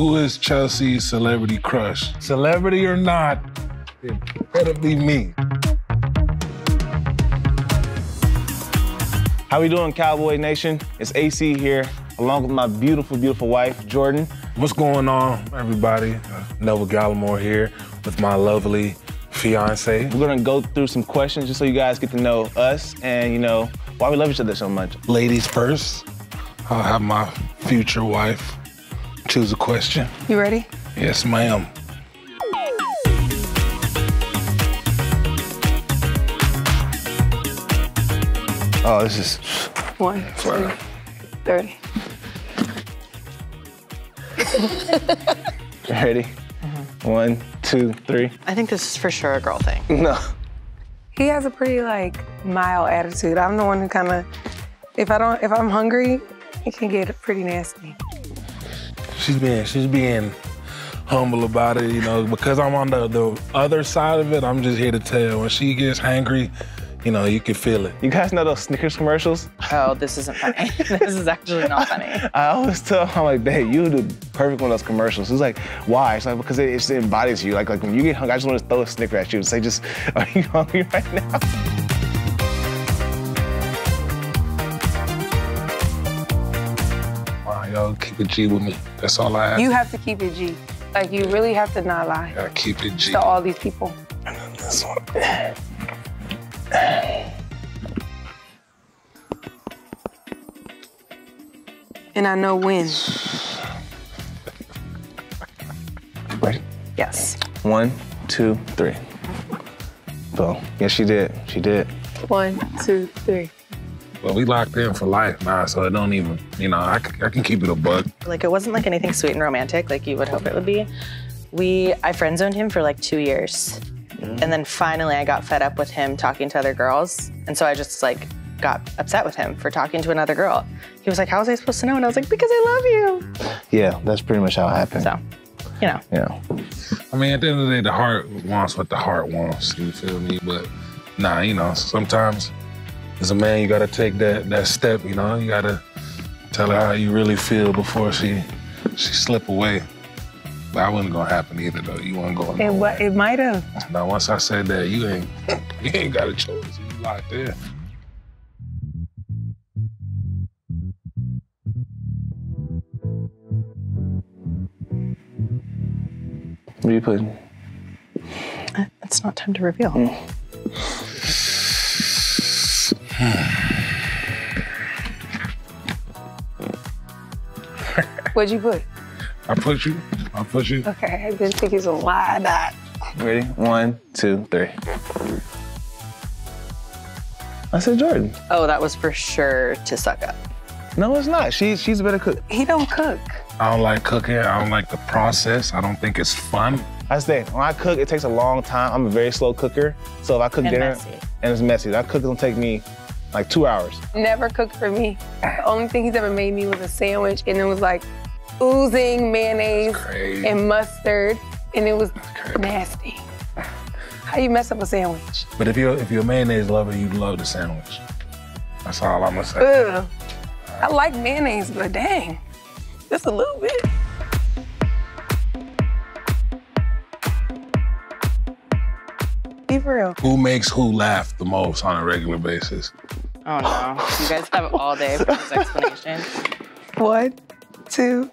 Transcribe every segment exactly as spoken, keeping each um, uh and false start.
Who is Chelsea's celebrity crush? Celebrity or not, it better be me. How we doing, Cowboy Nation? It's A C here, along with my beautiful, beautiful wife, Jordan. What's going on, everybody? Neville Gallimore here with my lovely fiance. We're gonna go through some questions just so you guys get to know us and, you know, why we love each other so much. Ladies first, I'll have my future wife choose a question. You ready? Yes, ma'am. Oh, this is... One, two, thirty. Ready? Mm-hmm. One, two, three. I think this is for sure a girl thing. No. He has a pretty, like, mild attitude. I'm the one who kind of, if I don't, if I'm hungry, it can get pretty nasty. She's being, she's being humble about it, you know, because I'm on the, the other side of it, I'm just here to tell. When she gets hangry, you know, you can feel it. You guys know those Snickers commercials? Oh, this isn't funny. This is actually not funny. I always tell her, I'm like, babe, you do perfect one of those commercials. She's like, why? It's like, because it, it just embodies you. Like, like when you get hungry, I just want to throw a Snicker at you and say, just, are you hungry right now? All right, y'all, keep it G with me. That's all I ask. You have to keep it G. Like, you really have to not lie. You gotta keep it G. To all these people. And then this one. And I know when. Ready? Yes. One, two, three. Boom. Yes, she did. She did. One, two, three. Well, we locked in for life now, so it don't even, you know, I, I can keep it a bug. Like, it wasn't like anything sweet and romantic like you would hope it would be. We, I friend-zoned him for like two years. Mm-hmm. And then finally I got fed up with him talking to other girls. And so I just like got upset with him for talking to another girl. He was like, how was I supposed to know? And I was like, because I love you. Yeah, that's pretty much how it happened. So, you know. Yeah. I mean, at the end of the day, the heart wants what the heart wants, you feel me? But nah, you know, sometimes as a man, you gotta take that, that step, you know? You gotta tell her how you really feel before she, she slip away. But I wasn't gonna happen either, though. You weren't going. It what? It might have. Now, once I said that, you ain't, you ain't got a choice. You locked in. What are you putting? Uh, it's not time to reveal. What'd you put? I put you. I'll push you. Okay, I didn't think he's a lie dot. Ready? One, two, three. I said Jordan. Oh, that was for sure to suck up. No, it's not. She, she's a better cook. He don't cook. I don't like cooking. I don't like the process. I don't think it's fun. I say, when I cook, it takes a long time. I'm a very slow cooker. So if I cook and dinner, messy. and it's messy. That cook don't take me like two hours. Never cooked for me. The only thing he's ever made me was a sandwich, and it was like, oozing mayonnaise and mustard, and it was nasty. How you mess up a sandwich? But if you're if you're a mayonnaise lover, you love the sandwich. That's all I'm gonna say. Ugh. Right. I like mayonnaise, but dang, just a little bit. Be for real. Who makes who laugh the most on a regular basis? Oh no, you guys have all day for this explanation. What? Two,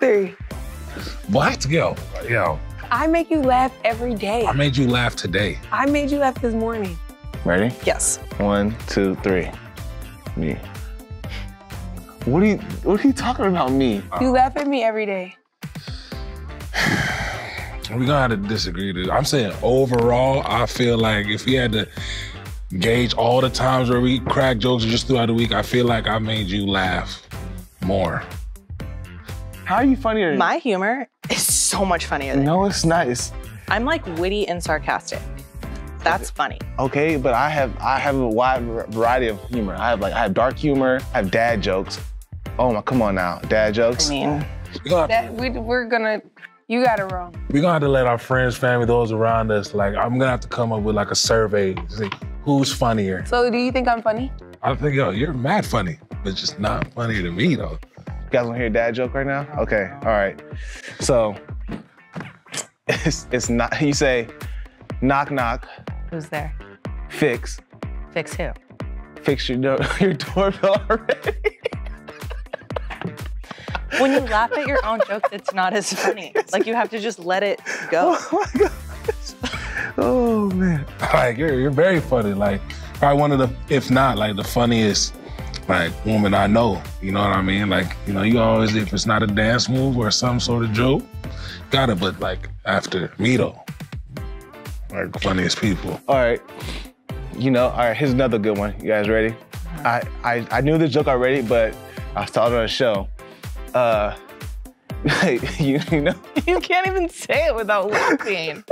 three. What? Yo, yo. I make you laugh every day. I made you laugh today. I made you laugh this morning. Ready? Yes. One, two, three. Me. What are you, what are you talking about me? You uh, laugh at me every day. We're gonna have to disagree, dude. I'm saying overall, I feel like if we had to gauge all the times where we crack jokes just throughout the week, I feel like I made you laugh more. How are you funnier? My humor is so much funnier than No, it's not. It's... I'm like witty and sarcastic. That's funny. Okay, but I have I have a wide variety of humor. I have like I have dark humor. I have dad jokes. Oh my, come on now, dad jokes. I mean, we're gonna, that, we, we're gonna you got it wrong. We're gonna have to let our friends, family, those around us. Like I'm gonna have to come up with like a survey. See who's funnier. So do you think I'm funny? I think yo, you're mad funny, but just not funny to me though. You guys wanna hear a dad joke right now? Okay, all right. So, it's, it's not, you say, knock, knock. Who's there? Fix. Fix who? Fix your, door, your doorbell already. When you laugh at your own joke, it's not as funny. Like, you have to just let it go. Oh my gosh. Oh man. Like, you're, you're very funny. Like, probably one of the, if not, like the funniest, like, woman I know. You know what I mean? Like, you know, you always, if it's not a dance move or some sort of joke, got it, but like, after me though. Like, the funniest people. All right. You know, all right, here's another good one. You guys ready? I, I, I knew this joke already, but I saw it on a show. Uh, you, you know, you can't even say it without laughing.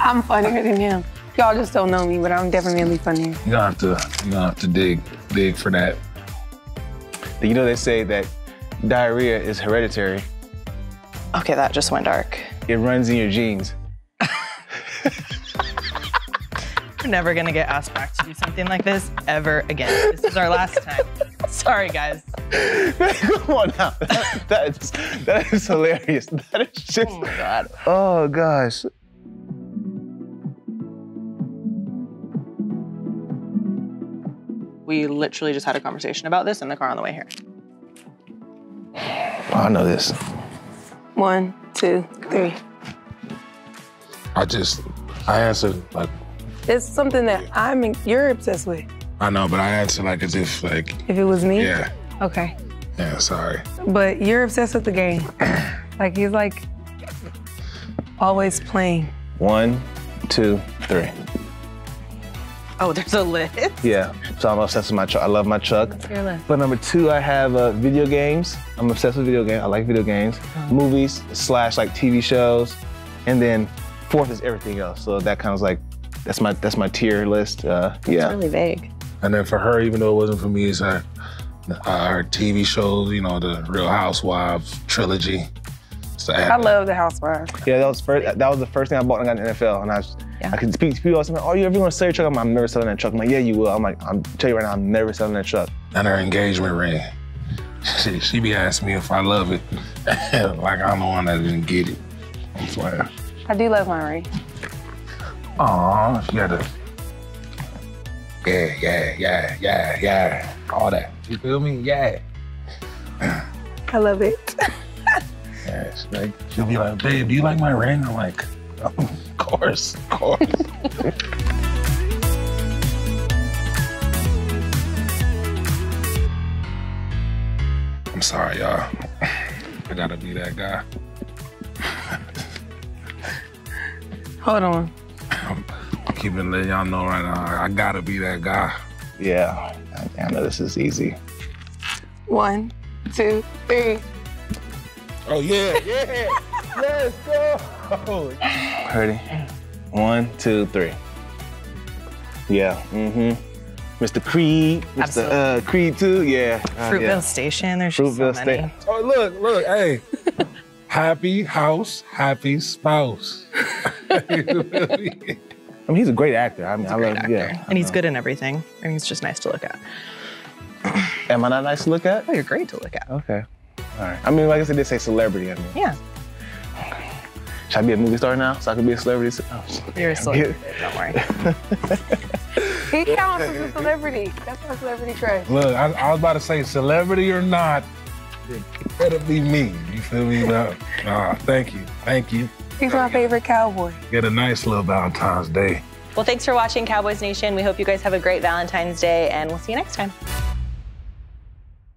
I'm funnier than him. Y'all just don't know me, but I'm definitely funnier. You don't have to, you don't have to dig, dig for that. You know, they say that diarrhea is hereditary. Okay, that just went dark. It runs in your genes. We're never gonna get asked back to do something like this ever again. This is our last time. Sorry, guys. Come on now. That, that, is, that is hilarious. That is just. Oh my God. Oh gosh. We literally just had a conversation about this in the car on the way here. I know this. One, two, three. I just, I answered like. It's something that I'm, in, you're obsessed with. I know, but I answer like as if like. If it was me? Yeah. Okay. Yeah, sorry. But you're obsessed with the game. Like, he's like always playing. One, two, three. Oh, there's a list? Yeah, so I'm obsessed with my truck. I love my truck. What's your list? But number two, I have uh, video games. I'm obsessed with video games. I like video games. Oh. Movies slash like T V shows. And then fourth is everything else. So that kind of like, that's my, that's my tier list, uh, yeah. It's really vague. And then for her, even though it wasn't for me, it's her, uh, her T V shows, you know, the Real Housewives trilogy. So I, I love the Housewives. Yeah, that was first. That was the first thing I bought when I got in the N F L. And I, yeah. I could speak to people, I was like, oh, you ever gonna sell your truck? I'm, I'm never selling that truck. I'm like, yeah, you will. I'm like, I'm tell you right now, I'm never selling that truck. And her engagement ring. She, she be asking me if I love it. Like, I'm the one that didn't get it. I'm flying. I do love my ring. Aw, she had a, yeah, yeah, yeah, yeah, yeah, all that. You feel me? Yeah. I love it. Yeah, she like, she'll be like, babe, do you like my ring? I'm like, oh, of course, of course. I'm sorry, y'all. I gotta be that guy. Hold on. I'm keeping letting y'all know right now, I gotta be that guy. Yeah, I know this is easy. One, two, three. Oh yeah, yeah, let's go. Ready? One, two, three. Yeah, mm-hmm. Mister Creed, Mister Uh, Creed two, yeah. Fruitville uh, yeah. Station, there's just so many. Oh, look, look, hey. Happy house, happy spouse. I mean, he's a great actor. I mean, he's a I great love, actor. Yeah, and he's good in everything. And he's just nice to look at. Am I not nice to look at? Oh, you're great to look at. Okay. All right. I mean, like I said, they say celebrity. I mean. Yeah. Okay. Should I be a movie star now so I can be a celebrity? Oh, you're a celebrity. Don't worry. He counts as a celebrity. That's my celebrity crush. Look, I, I was about to say, celebrity or not, it better be me. You feel me? No. Ah, thank you. Thank you. He's my favorite cowboy. Get a nice little Valentine's Day. Well, thanks for watching Cowboys Nation. We hope you guys have a great Valentine's Day, and we'll see you next time.